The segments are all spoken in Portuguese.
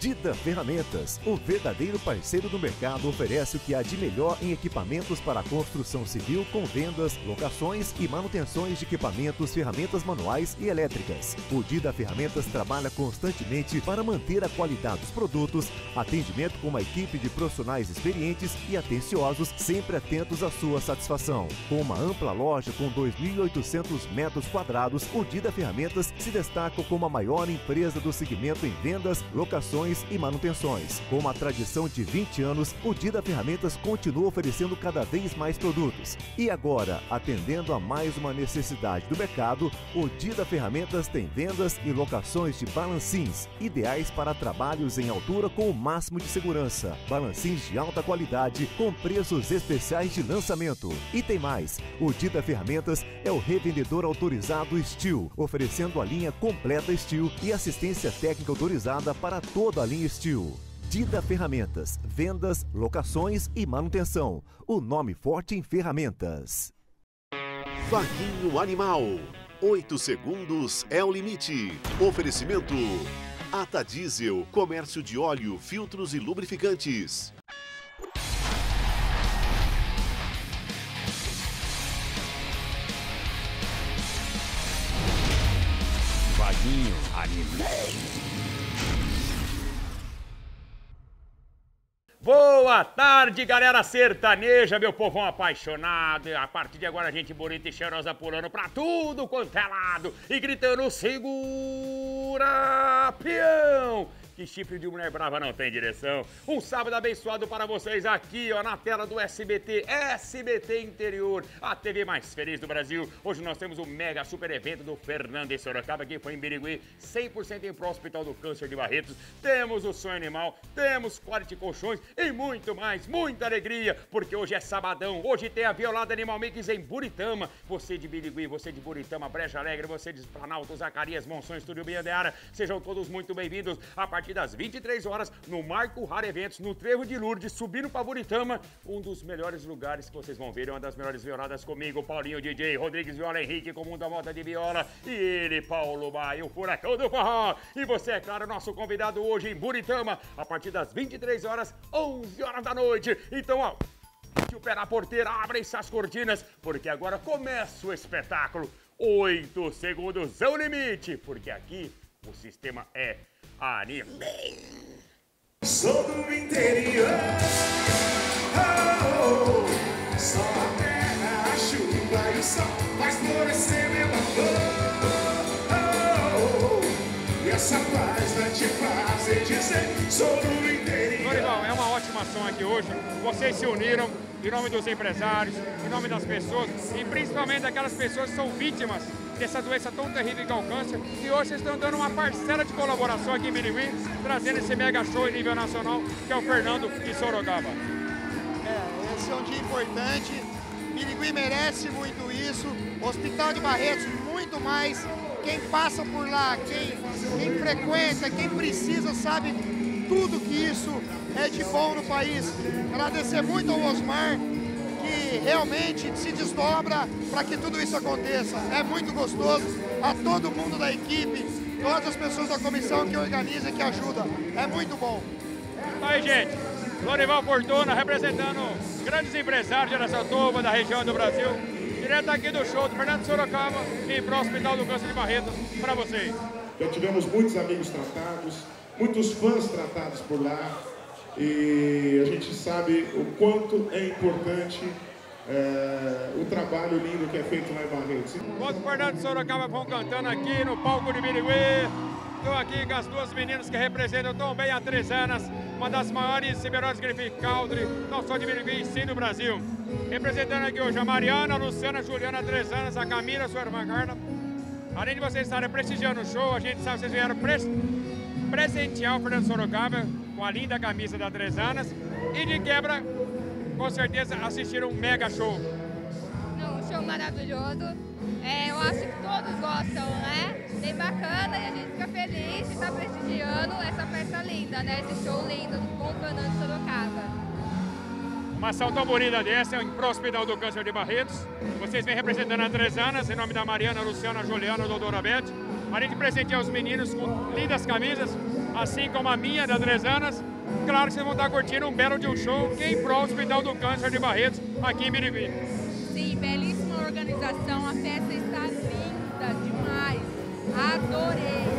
Dida Ferramentas, o verdadeiro parceiro do mercado, oferece o que há de melhor em equipamentos para construção civil, com vendas, locações e manutenções de equipamentos, ferramentas manuais e elétricas. O Dida Ferramentas trabalha constantemente para manter a qualidade dos produtos, atendimento com uma equipe de profissionais experientes e atenciosos, sempre atentos à sua satisfação. Com uma ampla loja com 2.800 metros quadrados, o Dida Ferramentas se destaca como a maior empresa do segmento em vendas, locações e manutenções. Com uma tradição de 20 anos, o Dida Ferramentas continua oferecendo cada vez mais produtos. E agora, atendendo a mais uma necessidade do mercado, o Dida Ferramentas tem vendas e locações de balancins, ideais para trabalhos em altura com o máximo de segurança. Balancins de alta qualidade, com preços especiais de lançamento. E tem mais, o Dida Ferramentas é o revendedor autorizado Steel, oferecendo a linha completa Steel e assistência técnica autorizada para toda a linha Steel. Dida Ferramentas, vendas, locações e manutenção. O nome forte em ferramentas. Waguinho Animal, 8 segundos é o limite. Oferecimento Ata Diesel, comércio de óleo, filtros e lubrificantes. Waguinho Animal. Boa tarde, galera sertaneja, meu povão apaixonado. A partir de agora, gente bonita e cheirosa pulando pra tudo quanto é lado e gritando, segura, peão! Que chifre de mulher brava não tem direção. Um sábado abençoado para vocês aqui, ó, na tela do SBT. SBT Interior, a TV mais feliz do Brasil. Hoje nós temos um mega super evento do Fernando e Sorocaba, que foi em Birigui, 100% em pró Hospital do Câncer de Barretos. Temos o Sonho Animal, temos corte colchões e muito mais, muita alegria, porque hoje é sabadão. Hoje tem a Violada Animal Mix em Buritama. Você de Birigui, você de Buritama, Brecha Alegre, você de Planalto, Zacarias, Monções, Turubinha de Ara. Sejam todos muito bem-vindos. A partir das 23 horas, no Marco Rara Eventos, no Trevo de Lourdes, subindo para Buritama, um dos melhores lugares que vocês vão ver, uma das melhores violadas comigo, Paulinho DJ, Rodrigues, Viola Henrique, com o mundo à volta de viola, e ele, Paulo Baio, o furacão do forró. E você, é claro, nosso convidado hoje em Buritama, a partir das 23 horas, 11 horas da noite. Então, ó, o pé na porteira, abre essas cortinas, porque agora começa o espetáculo. 8 segundos é o limite, porque aqui o sistema é anime. Sou do interior, oh, oh, só a terra, a chuva e o sol faz florescer meu amor, oh, oh, e essa paz vai te fazer dizer, sou do interior. Dorival, é uma ótima ação aqui hoje, vocês se uniram em nome dos empresários, em nome das pessoas e principalmente daquelas pessoas que são vítimas dessa doença tão terrível que é o câncer, e hoje vocês estão dando uma parcela de colaboração aqui em Birigui, trazendo esse mega show em nível nacional, que é o Fernando e Sorocaba. É, esse é um dia importante, Birigui merece muito isso, Hospital de Barretos muito mais, quem passa por lá, quem frequenta, quem precisa sabe tudo que isso é de bom no país. Agradecer muito ao Osmar, realmente se desdobra para que tudo isso aconteça. É muito gostoso, a todo mundo da equipe, todas as pessoas da comissão que organiza e que ajuda. É muito bom. Aí, gente, Lorival Fortuna representando grandes empresários de Araçatuba, da região do Brasil, direto aqui do show do Fernando Sorocaba e para o Hospital do Câncer de Barretos, para vocês. Já tivemos muitos amigos tratados, muitos fãs tratados por lá, e a gente sabe o quanto é importante o trabalho lindo que é feito lá em Barretos. Enquanto o Fernando e Sorocaba vão cantando aqui no palco de Birigui, estou aqui com as duas meninas que representam tão bem a Três Anas, uma das maiores e melhores grifes country, não só de Birigui, sim do Brasil. Representando aqui hoje a Mariana, a Luciana, a Juliana, a Três Anas, a Camila, a sua irmã Carla. Além de vocês estarem prestigiando o show, a gente sabe que vocês vieram presentear o Fernando Sorocaba com a linda camisa da Três Anas e de quebra, com certeza, assistiram um mega show. Um show maravilhoso. É, eu acho que todos gostam, né? Bem bacana e a gente fica feliz de estar prestigiando essa festa linda, né? Esse show lindo com o Fernando Sorocaba. Uma ação tão bonita dessa, é pro Hospital do Câncer de Barretos. Vocês vêm representando a Três Anas, em nome da Mariana, Luciana, Juliana, doutora Beth. A gente presenteia os meninos com lindas camisas. assim como a minha, da Três Anas. Claro que vocês vão estar curtindo um belo de um show que é em prol do Hospital do Câncer de Barretos, aqui em Birigui. Sim, belíssima organização, a festa está linda demais, adorei!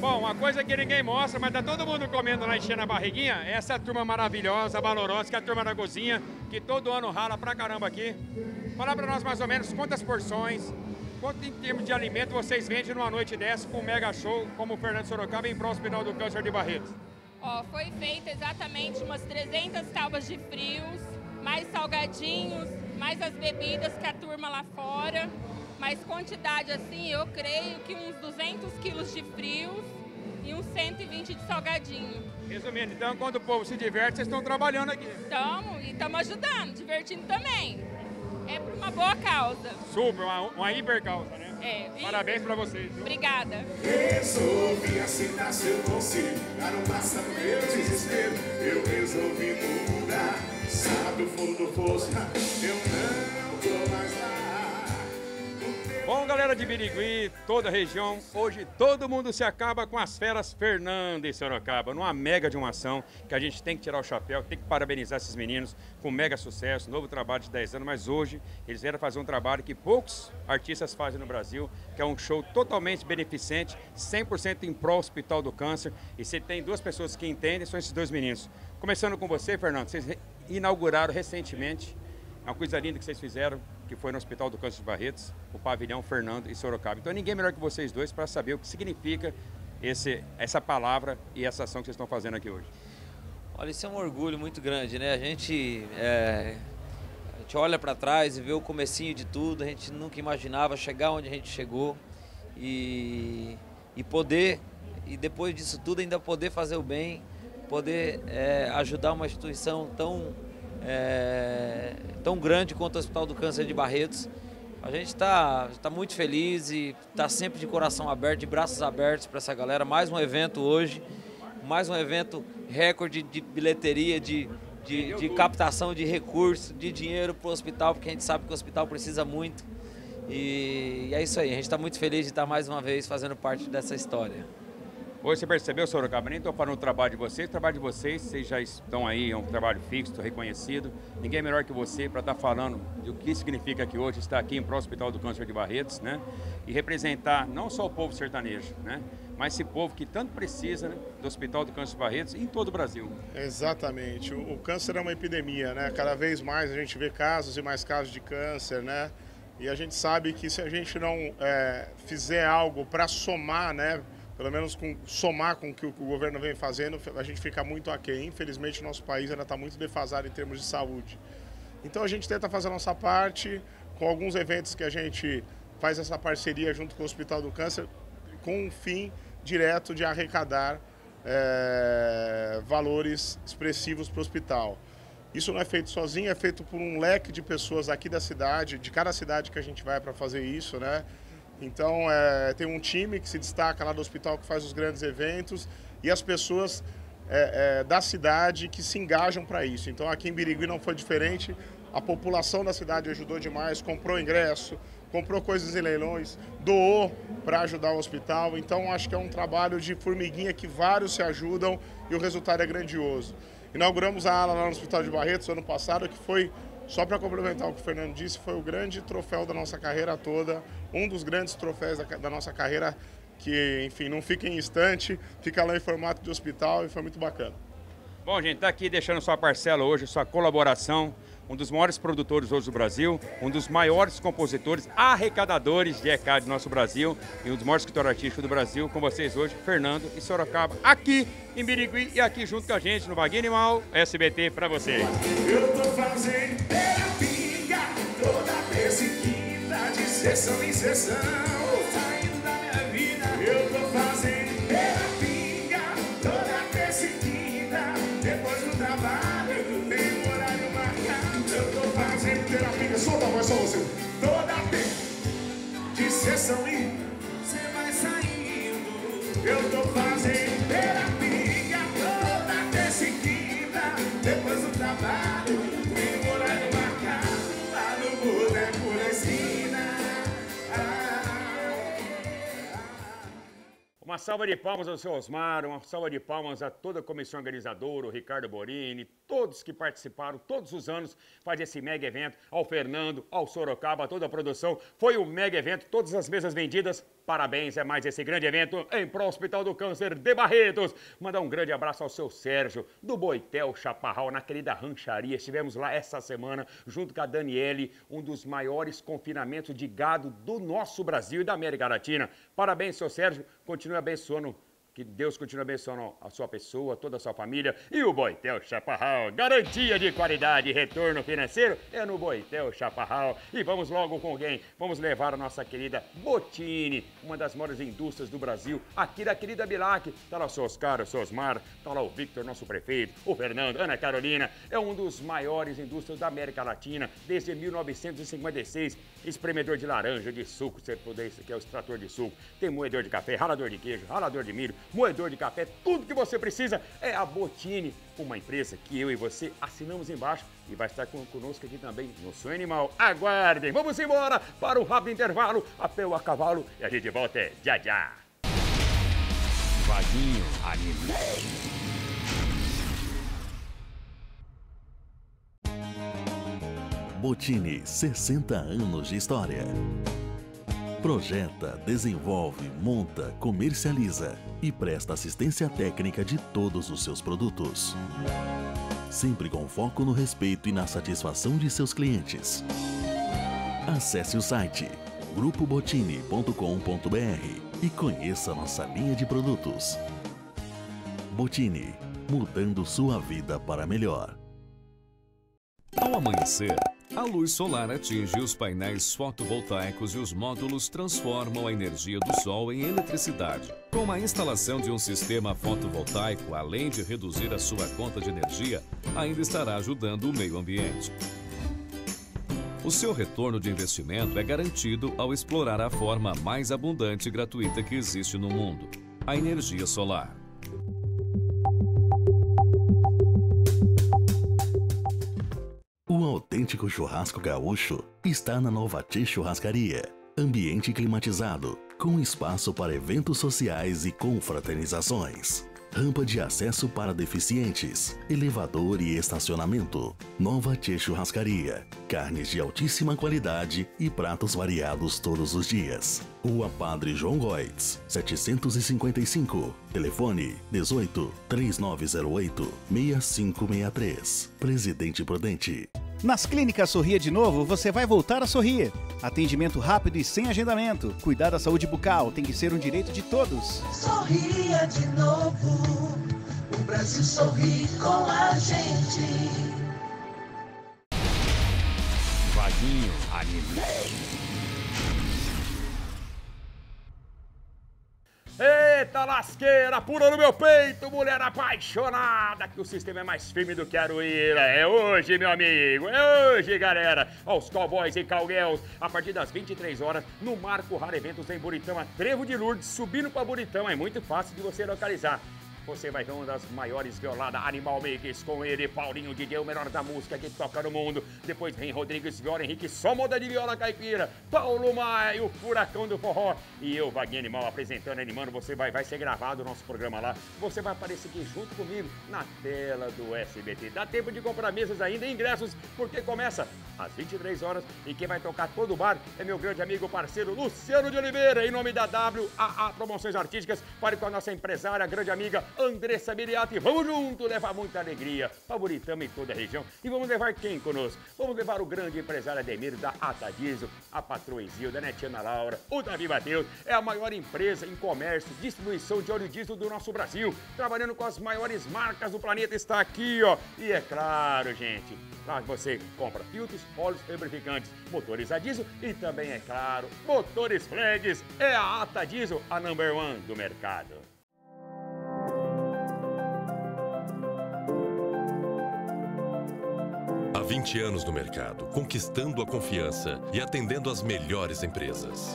Bom, uma coisa que ninguém mostra, mas tá todo mundo comendo lá, enchendo a barriguinha, essa turma maravilhosa, valorosa, que é a turma da cozinha, que todo ano rala pra caramba aqui. Fala pra nós mais ou menos quantas porções, quanto em termos de alimento vocês vendem numa noite dessa com um mega show como o Fernando Sorocaba em prol do Hospital do Câncer de Barretos? Ó, foi feito exatamente umas 300 tábuas de frios, mais salgadinhos, mais as bebidas que a turma lá fora, mas quantidade assim, eu creio que uns 200 quilos de frios e uns 120 de salgadinho. Resumindo, então, quando o povo se diverte, vocês estão trabalhando aqui? Estamos, e estamos ajudando, divertindo também. É para uma boa causa. Super, uma hiper causa, né? É. Parabéns para vocês. Viu? Obrigada. Resolvi aceitar seu conselho, para não passar meu desespero, eu resolvi mudar, sabe o fundo força, eu não tô mais lá. Bom, galera de Birigui, toda a região, hoje todo mundo se acaba com as feras Fernando e Sorocaba, numa mega de uma ação que a gente tem que tirar o chapéu, tem que parabenizar esses meninos com um mega sucesso, novo trabalho de 10 anos, mas hoje eles vieram fazer um trabalho que poucos artistas fazem no Brasil, que é um show totalmente beneficente, 100% em prol Hospital do Câncer, e se tem duas pessoas que entendem, são esses dois meninos. Começando com você, Fernando, vocês inauguraram recentemente, é uma coisa linda que vocês fizeram, que foi no Hospital do Câncer de Barretos, o pavilhão Fernando e Sorocaba. Então ninguém melhor que vocês dois para saber o que significa essa palavra e essa ação que vocês estão fazendo aqui hoje. Olha, isso é um orgulho muito grande, né? A gente olha para trás e vê o comecinho de tudo, a gente nunca imaginava chegar onde a gente chegou e depois disso tudo ainda poder fazer o bem, poder ajudar uma instituição tão grande quanto o Hospital do Câncer de Barretos. A gente tá muito feliz e está sempre de coração aberto, de braços abertos para essa galera. Mais um evento hoje, mais um evento recorde de bilheteria, de captação de recursos, de dinheiro para o hospital, porque a gente sabe que o hospital precisa muito. E é isso aí, a gente está muito feliz de estar mais uma vez fazendo parte dessa história. Hoje você percebeu, Sorocaba, nem estou falando do trabalho de vocês, vocês já estão aí, é um trabalho fixo, reconhecido. Ninguém melhor que você para estar falando do que significa que hoje estar aqui em prol do Hospital do Câncer de Barretos, né? E representar não só o povo sertanejo, né? Mas esse povo que tanto precisa, né, do Hospital do Câncer de Barretos em todo o Brasil. Exatamente. O câncer é uma epidemia, né? Cada vez mais a gente vê casos e mais casos de câncer, né? E a gente sabe que se a gente não fizer algo para somar, né? Pelo menos somar com o que o governo vem fazendo, a gente fica muito aquém. Infelizmente, o nosso país ainda está muito defasado em termos de saúde. Então, a gente tenta fazer a nossa parte com alguns eventos que a gente faz essa parceria junto com o Hospital do Câncer, com um fim direto de arrecadar valores expressivos para o hospital. Isso não é feito sozinho, é feito por um leque de pessoas aqui da cidade, de cada cidade que a gente vai para fazer isso, né? Então, tem um time que se destaca lá do hospital, que faz os grandes eventos, e as pessoas da cidade que se engajam para isso. Então, aqui em Birigui não foi diferente, a população da cidade ajudou demais, comprou ingresso, comprou coisas em leilões, doou para ajudar o hospital. Então, acho que é um trabalho de formiguinha que vários se ajudam e o resultado é grandioso. Inauguramos a ala lá no Hospital de Barretos ano passado, que foi... Só para complementar o que o Fernando disse, foi o grande troféu da nossa carreira toda, um dos grandes troféus da nossa carreira, que, enfim, não fica em estante, fica lá em formato de hospital e foi muito bacana. Bom, gente, tá aqui deixando sua parcela hoje, sua colaboração, um dos maiores produtores hoje do Brasil, um dos maiores compositores, arrecadadores de ECAD do nosso Brasil e um dos maiores escritores artísticos do Brasil, com vocês hoje, Fernando e Sorocaba, aqui em Birigui e aqui junto com a gente no Waguinho Animal, SBT para vocês. Eu tô fazendo terapia toda terça e quinta, de sessão em sessão, saindo da minha vida. Eu tô fazendo terapia toda terça e quinta, depois do trabalho, tem um horário marcado. Eu tô fazendo terapia, solta a voz, só você. Toda terça, de sessão em, você vai saindo. Eu tô fazendo terapia. Depois do trabalho, tem horário marcado lá no salva de palmas ao seu Osmar, uma salva de palmas a toda a comissão organizadora, o Ricardo Borini, todos que participaram todos os anos, faz esse mega evento, ao Fernando, ao Sorocaba, a toda a produção. Foi um mega evento, todas as mesas vendidas. Parabéns, é mais esse grande evento em prol Hospital do Câncer de Barretos. Mandar um grande abraço ao seu Sérgio, do Boitel Chaparral, na querida rancharia. Estivemos lá essa semana, junto com a Daniele, um dos maiores confinamentos de gado do nosso Brasil e da América Latina. Parabéns, seu Sérgio, continue abençoando. Que Deus continue abençoando a sua pessoa, toda a sua família. E o Boitel Chaparral, garantia de qualidade e retorno financeiro é no Boitel Chaparral. E vamos logo com alguém, vamos levar a nossa querida Botini, uma das maiores indústrias do Brasil, aqui da querida Bilac. Tá lá o seu Oscar, o seu Osmar, tá lá o Victor, nosso prefeito, o Fernando, Ana Carolina. É um dos maiores indústrias da América Latina, desde 1956. Espremedor de laranja, de suco, se puder, isso aqui é o extrator de suco. Tem moedor de café, ralador de queijo, ralador de milho, moedor de café, tudo que você precisa é a Botini, uma empresa que eu e você assinamos embaixo e vai estar conosco aqui também no Sonho Animal. Aguardem, vamos embora para um rápido intervalo, a pé ou a cavalo, e a gente volta é já já. Waguinho Animal. Botini, 60 anos de história. Projeta, desenvolve, monta, comercializa e presta assistência técnica de todos os seus produtos. Sempre com foco no respeito e na satisfação de seus clientes. Acesse o site grupobotini.com.br e conheça nossa linha de produtos. Botini, mudando sua vida para melhor. Ao amanhecer, a luz solar atinge os painéis fotovoltaicos e os módulos transformam a energia do sol em eletricidade. Com a instalação de um sistema fotovoltaico, além de reduzir a sua conta de energia, ainda estará ajudando o meio ambiente. O seu retorno de investimento é garantido ao explorar a forma mais abundante e gratuita que existe no mundo, a energia solar. O autêntico churrasco gaúcho está na Nova Te Churrascaria. Ambiente climatizado, com espaço para eventos sociais e confraternizações. Rampa de acesso para deficientes, elevador e estacionamento. Nova Te Churrascaria. Carnes de altíssima qualidade e pratos variados todos os dias. Rua Padre João Goitz, 755. Telefone 18 3908 6563. Presidente Prudente. Nas clínicas Sorria de Novo, você vai voltar a sorrir. Atendimento rápido e sem agendamento. Cuidar da saúde bucal tem que ser um direito de todos. Sorria de novo, o Brasil sorri com a gente. Waguinho Animal. Eita lasqueira, pula no meu peito, mulher apaixonada, que o sistema é mais firme do que a aruíra. É hoje, meu amigo, é hoje, galera. Aos cowboys e cowgirls, a partir das 23 horas, no Marco Rara Eventos em Buritama, Trevo de Lourdes, subindo para Buritama, é muito fácil de você localizar. Você vai ter uma das maiores Violada Animal Mix com ele, Paulinho DJ, o melhor da música que toca no mundo. Depois vem Rodrigues, Viola Henrique, só moda de viola caipira. Paulo Baio, furacão do forró. E eu, Waguinho Animal, apresentando, animando. Você vai ser gravado o nosso programa lá. Você vai aparecer aqui junto comigo na tela do SBT. Dá tempo de comprar mesas ainda e ingressos, porque começa às 23 horas. E quem vai tocar todo o bar é meu grande amigo, parceiro Luciano de Oliveira. Em nome da WAA Promoções Artísticas, pare com a nossa empresária, grande amiga Andressa Miriati, vamos junto levar muita alegria para Buritama e toda a região. E vamos levar quem conosco? Vamos levar o grande empresário Ademir da Ata Diesel, a patroa Isilda, da Netina Laura, o Davi Mateus. É a maior empresa em comércio, distribuição de óleo diesel do nosso Brasil, trabalhando com as maiores marcas do planeta, está aqui, ó. E é claro, gente, lá você compra filtros, óleos, lubrificantes, motores a diesel e também, é claro, motores flags. É a Ata Diesel, a number one do mercado. Há 20 anos no mercado, conquistando a confiança e atendendo as melhores empresas.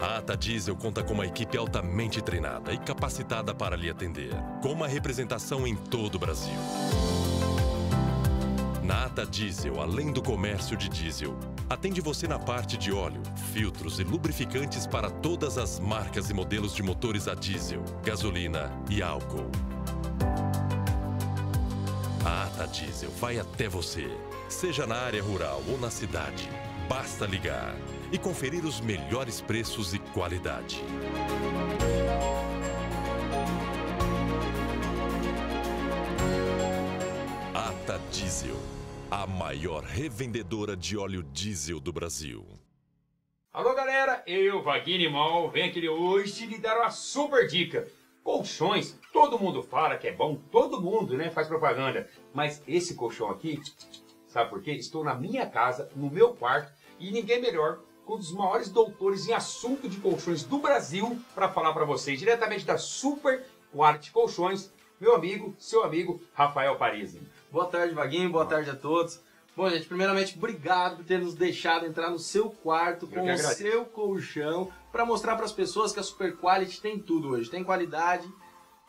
A Ata Diesel conta com uma equipe altamente treinada e capacitada para lhe atender, com uma representação em todo o Brasil. Na Ata Diesel, além do comércio de diesel, Atende você na parte de óleo, filtros e lubrificantes para todas as marcas e modelos de motores a diesel, gasolina e álcool. A Ata Diesel vai até você, seja na área rural ou na cidade. Basta ligar e conferir os melhores preços e qualidade. Ata Diesel, a maior revendedora de óleo diesel do Brasil. Alô galera, eu, Waguinho Animal, venho aqui hoje te lhe dar uma super dica. Colchões, todo mundo fala que é bom, todo mundo, né, faz propaganda. Mas esse colchão aqui, sabe por quê? Estou na minha casa, no meu quarto, e ninguém melhor que um dos maiores doutores em assunto de colchões do Brasil para falar para vocês, diretamente da Super Quality Colchões, meu amigo, seu amigo, Rafael Parisi. Boa tarde, Waguinho, boa tarde a todos. Bom, gente, primeiramente, obrigado por ter nos deixado entrar no seu quarto com o seu colchão para mostrar para as pessoas que a Super Quality tem tudo hoje. Tem qualidade,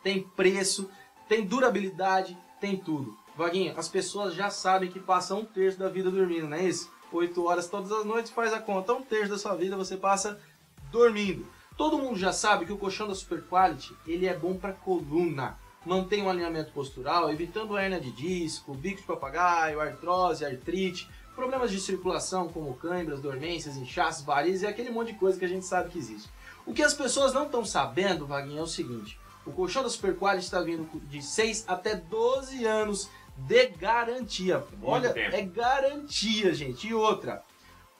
tem preço, tem durabilidade, tem tudo. Waguinho, as pessoas já sabem que passam um terço da vida dormindo, não é isso? 8 horas todas as noites, faz a conta, um terço da sua vida você passa dormindo. Todo mundo já sabe que o colchão da Super Quality, ele é bom para coluna. Mantém um alinhamento postural, evitando a hernia de disco, bico de papagaio, artrose, artrite, problemas de circulação como câimbras, dormências, inchaços, varizes e aquele monte de coisa que a gente sabe que existe. O que as pessoas não estão sabendo, Waguinho, é o seguinte: o colchão da Super Quality está vindo de 6 até 12 anos de garantia. Olha, é garantia, gente. E outra,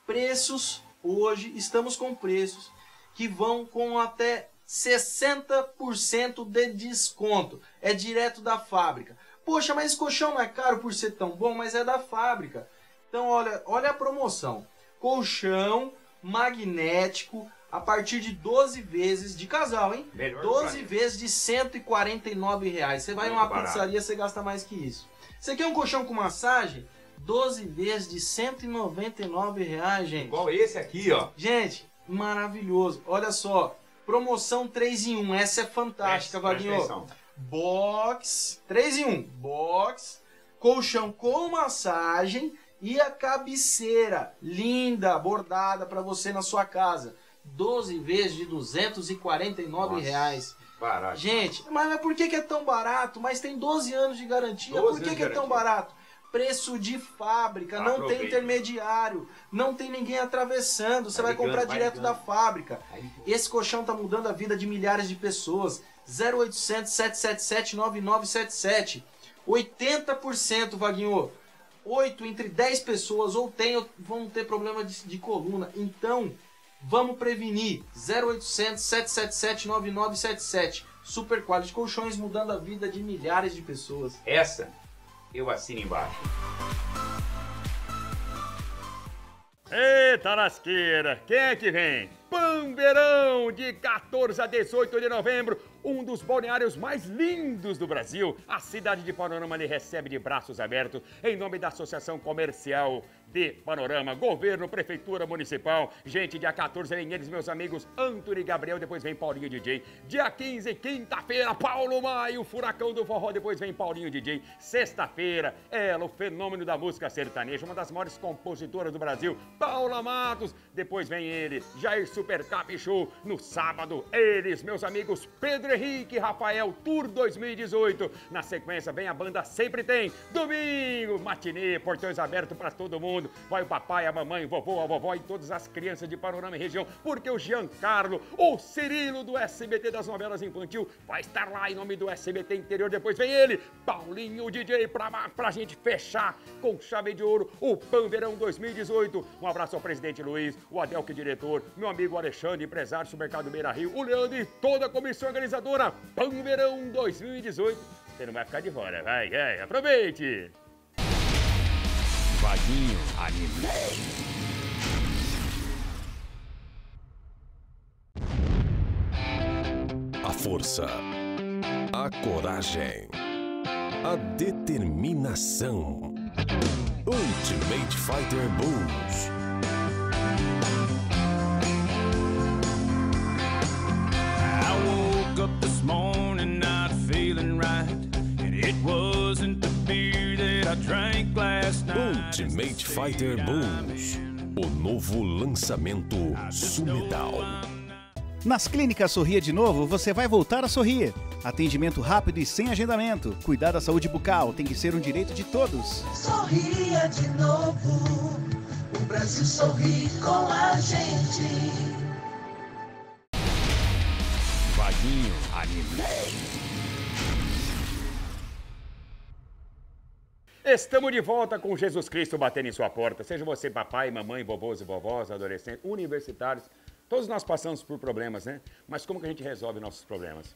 preços, hoje estamos com preços que vão com até 60% de desconto. É direto da fábrica. Poxa, mas esse colchão não é caro por ser tão bom, mas é da fábrica. Então, olha a promoção. Colchão magnético a partir de 12 vezes de casal, hein? Melhor 12 vezes de R$149. Você vai em uma pizzaria, você gasta mais que isso. Você quer um colchão com massagem? 12 vezes de R$199, gente. Igual esse aqui, ó. Gente, maravilhoso. Olha só. Promoção 3 em 1. Essa é fantástica, Waguinho. Box, 3 em 1. Box, colchão com massagem e a cabeceira linda, bordada para você na sua casa. 12 vezes de R$249. Barato. Gente, mas por que é tão barato? Mas tem 12 anos de garantia. Por que é tão barato? Preço de fábrica, não tem intermediário, não tem ninguém atravessando, você vai comprar direto da fábrica. Esse colchão está mudando a vida de milhares de pessoas. 0800 777 9977. 80%, Waguinho. 8 entre 10 pessoas ou vão ter problema de coluna. Então, vamos prevenir. 0800 777 9977. Super Quality Colchões mudando a vida de milhares de pessoas. Essa eu assino embaixo. Eita lasqueira, quem é que vem? Pão Verão, de 14 a 18 de novembro, um dos balneários mais lindos do Brasil. A cidade de Panorama lhe recebe de braços abertos em nome da Associação Comercial de Panorama, Governo, Prefeitura Municipal. Gente, dia 14, vem eles, meus amigos, Antônio e Gabriel, depois vem Paulinho DJ. Dia 15, quinta-feira, Paulo Baio, Furacão do Forró, depois vem Paulinho DJ. Sexta-feira, ela, o fenômeno da música sertaneja, uma das maiores compositoras do Brasil, Paula Matos. Depois vem ele, Jair Super Cap Show. No sábado, eles, meus amigos, Pedro Henrique e Rafael, Tour 2018. Na sequência, vem a banda Sempre Tem. Domingo, matinê, portões abertos para todo mundo. Vai o papai, a mamãe, o vovô, a vovó e todas as crianças de Panorama e região, porque o Giancarlo, o Cirilo do SBT das novelas infantil, vai estar lá em nome do SBT Interior. Depois vem ele, Paulinho o DJ, pra gente fechar com chave de ouro o Pão Verão 2018. Um abraço ao presidente Luiz, o Adelque diretor, meu amigo Alexandre, empresário do Mercado Beira Rio, o Leandro e toda a comissão organizadora. Pão Verão 2018. Você não vai ficar de fora, vai, aproveite! Waguinho Animal. A força, a coragem, a determinação. Ultimate Fighter Bulls. I woke up this morning not feeling right, and it wasn't the beer that I drank last night. Ultimate Fighter Bulls, o novo lançamento Sumedal. Nas clínicas Sorria de Novo, você vai voltar a sorrir. Atendimento rápido e sem agendamento. Cuidar da saúde bucal tem que ser um direito de todos. Sorria de novo, o Brasil sorri com a gente. Waguinho Animal. Estamos de volta com Jesus Cristo batendo em sua porta. Seja você papai, mamãe, vovôs e vovós, adolescentes, universitários. Todos nós passamos por problemas, né? Mas como que a gente resolve nossos problemas?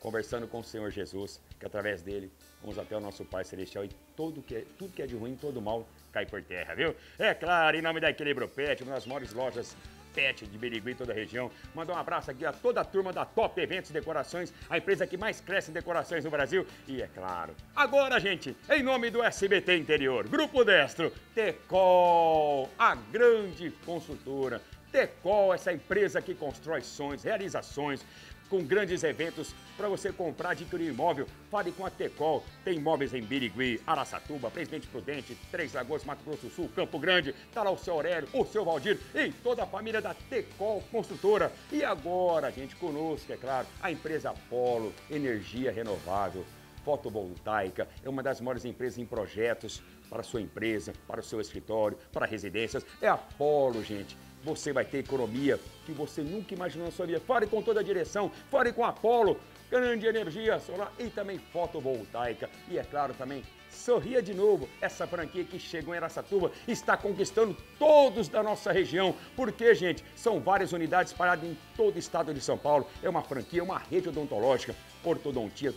Conversando com o Senhor Jesus, que através dele vamos até o nosso Pai Celestial e tudo que é de ruim, todo mal, cai por terra, viu? É claro, em nome da Equilíbrio Pet, uma das maiores lojas pet de Birigui, toda a região. Mandar um abraço aqui a toda a turma da Top Eventos e Decorações, a empresa que mais cresce em decorações no Brasil. E é claro, agora, gente, em nome do SBT Interior, Grupo Destro, TECOL, a grande consultora. TECOL, essa empresa que constrói sonhos, realizações, com grandes eventos para você comprar, adquirir imóvel. Fale com a TECOL. Tem imóveis em Birigui, Araçatuba, Presidente Prudente, Três Lagoas, Mato Grosso do Sul, Campo Grande. Está lá o seu Aurélio, o seu Valdir e toda a família da TECOL Construtora. E agora, gente, conosco, é claro, a empresa Apolo, energia renovável, fotovoltaica. É uma das maiores empresas em projetos para a sua empresa, para o seu escritório, para residências. É Apolo, gente. Você vai ter economia que você nunca imaginou na sua vida. Fale com toda a direção, fale com a Apolo, grande energia solar e também fotovoltaica. E é claro também, Sorria de Novo, essa franquia que chegou em Araçatuba, está conquistando todos da nossa região. Porque, gente, são várias unidades espalhadas em todo o estado de São Paulo. É uma franquia, uma rede odontológica, ortodontia,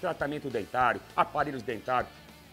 tratamento dentário, aparelhos dentários.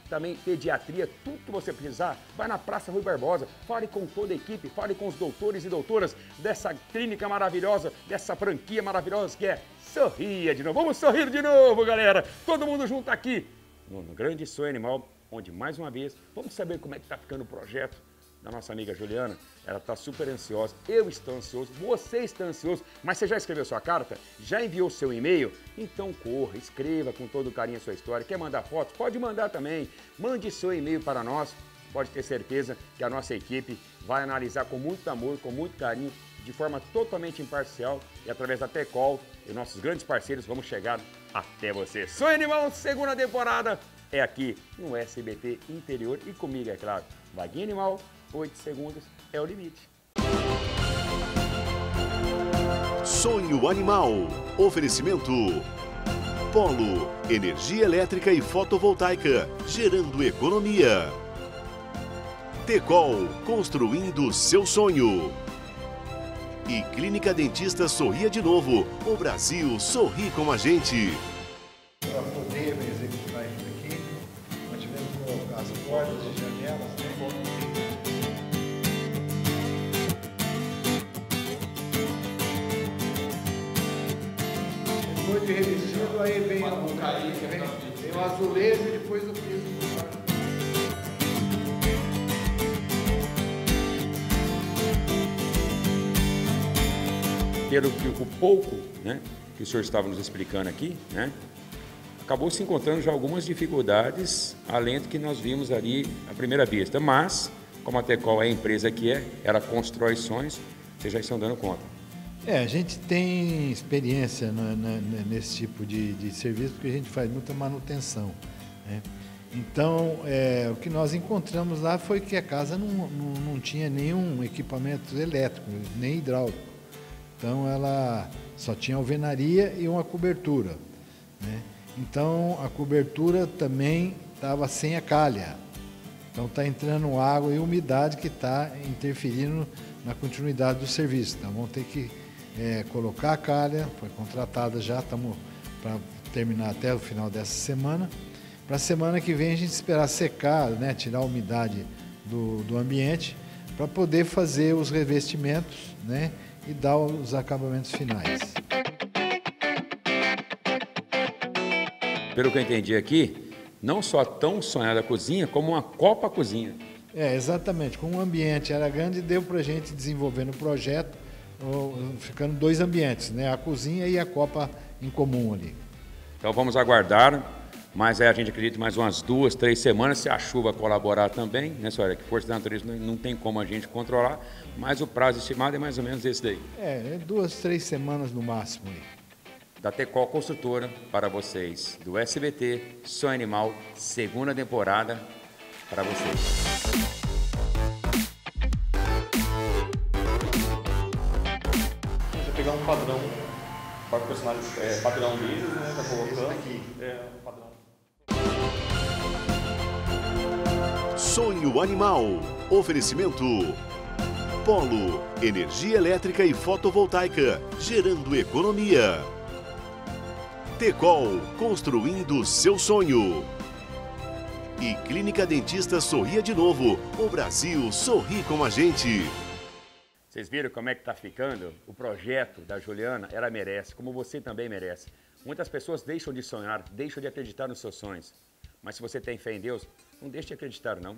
Também pediatria, tudo que você precisar, vai na Praça Rui Barbosa, fale com toda a equipe, fale com os doutores e doutoras dessa clínica maravilhosa, dessa franquia maravilhosa que é Sorria de Novo. Vamos sorrir de novo, galera! Todo mundo junto aqui no grande Sonho Animal, onde mais uma vez vamos saber como é que tá ficando o projeto da nossa amiga Juliana. Ela está super ansiosa, eu estou ansioso, você está ansioso, mas você já escreveu sua carta? Já enviou seu e-mail? Então corra, escreva com todo carinho a sua história. Quer mandar fotos? Pode mandar também. Mande seu e-mail para nós, pode ter certeza que a nossa equipe vai analisar com muito amor, com muito carinho, de forma totalmente imparcial e através da TECOL e nossos grandes parceiros vamos chegar até você. Sonho Animal, segunda temporada, é aqui no SBT Interior e comigo, é claro, Waguinho Animal. 8 segundos é o limite. Sonho Animal. Oferecimento. Polo. Energia elétrica e fotovoltaica. Gerando economia. TECOL. Construindo o seu sonho. E Clínica Dentista Sorria de Novo. O Brasil sorri com a gente. Para poder executar isso aqui, nós tivemos que colocar as portas e janelas, né? Muito revestido, aí vem o azulejo e depois o piso do quarto. Pelo que o pouco, né, que o senhor estava nos explicando aqui, né, acabou se encontrando já algumas dificuldades, além do que nós vimos ali à primeira vista. Mas, como a TECOL é a empresa que é, ela constrói sonhos, vocês já estão dando conta. É, a gente tem experiência nesse tipo de serviço, porque a gente faz muita manutenção, né? Então, o que nós encontramos lá foi que a casa não tinha nenhum equipamento elétrico, nem hidráulico. Então, ela só tinha alvenaria e uma cobertura, né? Então, a cobertura também estava sem a calha. Então, está entrando água e umidade que está interferindo na continuidade do serviço. Então, vamos ter que colocar a calha, foi contratada já, estamos para terminar até o final dessa semana. Para a semana que vem a gente esperar secar, né, tirar a umidade do ambiente, para poder fazer os revestimentos, né, e dar os acabamentos finais. Pelo que eu entendi aqui, não só a tão sonhada cozinha, como uma copa cozinha. É, exatamente. Como o ambiente era grande, deu para a gente desenvolver no projeto, ficando dois ambientes, né? A cozinha e a copa em comum ali. Então vamos aguardar Mas aí a gente acredita mais umas 2, 3 semanas, se a chuva colaborar também, né, senhora? Que força da natureza não tem como a gente controlar, mas o prazo estimado é mais ou menos esse daí. É, 2, 3 semanas no máximo aí. Da TECOL Construtora, para vocês, do SBT, Sonho Animal, segunda temporada, para vocês. Pegar um padrão, qual é o personagem padrão deles, né? Tá colocando aqui. É, um padrão. Sonho Animal. Oferecimento. Polo. Energia elétrica e fotovoltaica, gerando economia. TECOL. Construindo seu sonho. E Clínica Dentista Sorria de Novo. O Brasil sorri com a gente. Vocês viram como é que está ficando? O projeto da Juliana, ela merece, como você também merece. Muitas pessoas deixam de sonhar, deixam de acreditar nos seus sonhos. Mas se você tem fé em Deus, não deixe de acreditar, não.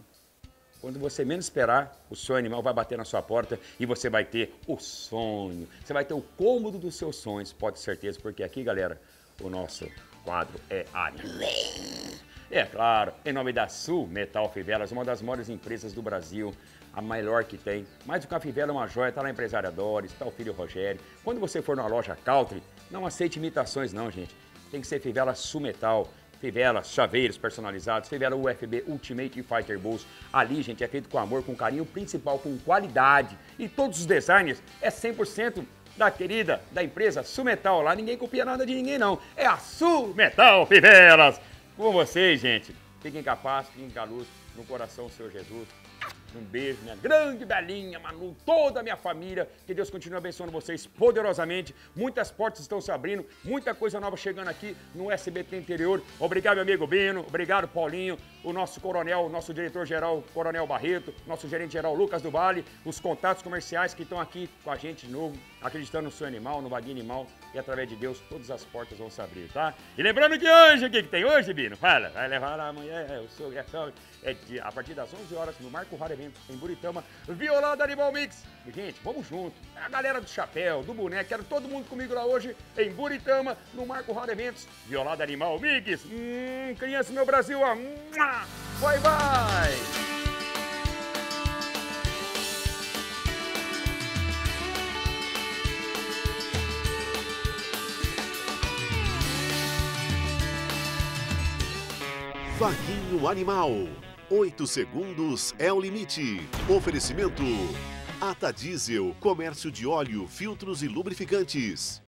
Quando você menos esperar, o Sonho Animal vai bater na sua porta e você vai ter o sonho. Você vai ter o cômodo dos seus sonhos, pode ter certeza, porque aqui, galera, o nosso quadro é além. É claro, em nome da Sul Metal Fivelas, uma das maiores empresas do Brasil, a melhor que tem. Mas o Cafivela é uma joia, tá lá a empresária Doris, tá o filho Rogério. Quando você for na loja Country, não aceite imitações não, gente. Tem que ser fivela Sumetal, fivelas, chaveiros personalizados, fivela UFB, Ultimate Fighter Bulls. Ali, gente, é feito com amor, com carinho, principal com qualidade. E todos os designers é 100% da querida, da empresa Sumetal. Lá ninguém copia nada de ninguém não, é a Sumetal Fivelas. Com vocês, gente. Fiquem com a paz, fiquem com a luz, no coração, Senhor Jesus. Um beijo, minha grande Belinha, Manu, toda a minha família. Que Deus continue abençoando vocês poderosamente. Muitas portas estão se abrindo, muita coisa nova chegando aqui no SBT Interior. Obrigado, meu amigo Bino. Obrigado, Paulinho. O nosso coronel, nosso diretor-geral, Coronel Barreto. Nosso gerente-geral, Lucas do Vale. Os contatos comerciais que estão aqui com a gente de novo. Acreditando no Sonho Animal, no Waguinho Animal. E através de Deus, todas as portas vão se abrir, tá? E lembrando que hoje, o que tem hoje, Bino? Fala, vai levar lá amanhã. Eu sou a partir das 11 horas no Marco Rara Eventos, em Buritama, Violada Animal Mix. E, gente, vamos junto. A galera do chapéu, do boneco, quero todo mundo comigo lá hoje em Buritama, no Marco Rara Eventos, Violada Animal Mix. Criança meu Brasil, ó. Vai, vai! Waguinho Animal. 8 segundos é o limite. Oferecimento. Ata Diesel, comércio de óleo, filtros e lubrificantes.